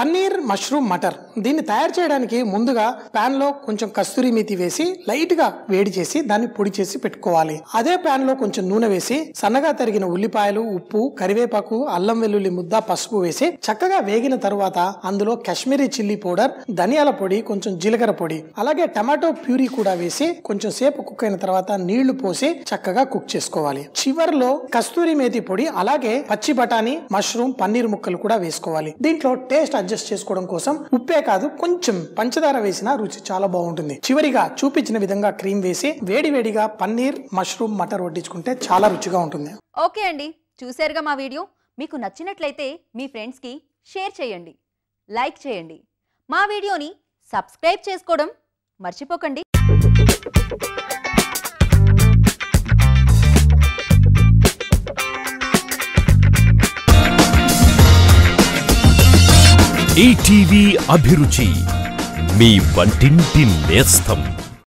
Paneer mushroom mutter. Dini tayar cheyadaniki munduga pan lo koncham kasturi methi vesi light ga vedi chesi dani పొడి చేసి పెట్టుకోవాలి. అదే pan లో కొంచెం నూనె వేసి సన్నగా తరిగిన ఉల్లిపాయలు, ఉప్పు, కరివేపాకు, అల్లం వెల్లుల్లి ముద్ద, పసుపు వేసి చక్కగా వేగిన తర్వాత అందులో కాశ్మీరీ చిల్లీ పౌడర్, ధనియాల పొడి, కొంచెం జీలకర్ర పొడి, అలాగే టొమాటో ప్యూరీ కూడా వేసి కొంచెం సేపు కుక్ అయిన తర్వాత నీళ్లు పోసి చక్కగా కుక్ చేసుకోవాలి. చివర్లో కస్తూరి మేతి పొడి అలాగే పచ్చి బఠానీ, మష్రూమ్, పన్నీర్ ముక్కలు కూడా వేసుకోవాలి. దీంట్లో టేస్ట్ అడ్జస్ట్ చేసుకోవడం కోసం ఉప్పే కాదు కొంచెం పంచదార వేసినా రుచి చాలా బాగుంటుంది. చివరిగా చూపించిన విధంగా క్రీమ్ వేసి వేడి వేడిగా పన్నీర్ మష్రూమ్ మటర్ వడ్డించుకుంటే చాలా రుచిగా ఉంటుంది. ఓకే అండి, చూశారుగా మా వీడియో. మీకు నచ్చినట్లయితే మీ ఫ్రెండ్స్కి షేర్ చేయండి, లైక్ చేయండి. మా వీడియోని సబ్స్క్రైబ్ చేసుకోవడం మర్చిపోకండి. ఈటీవీ అభిరుచి, మీ వంటింటి నేస్తం.